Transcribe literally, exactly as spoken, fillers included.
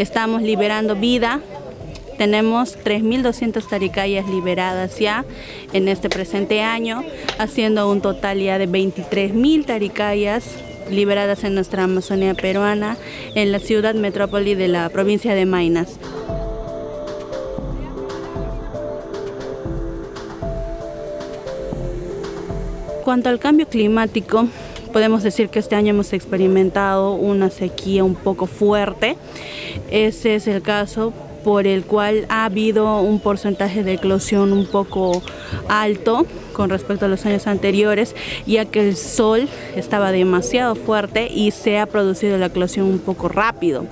estamos liberando vida. Tenemos tres mil doscientas taricayas liberadas ya en este presente año, haciendo un total ya de veintitrés mil taricayas liberadas en nuestra Amazonía peruana, en la ciudad metrópoli de la provincia de Mainas. Cuanto al cambio climático, podemos decir que este año hemos experimentado una sequía un poco fuerte. Ese es el caso por el cual ha habido un porcentaje de eclosión un poco alto con respecto a los años anteriores, ya que el sol estaba demasiado fuerte y se ha producido la eclosión un poco rápido.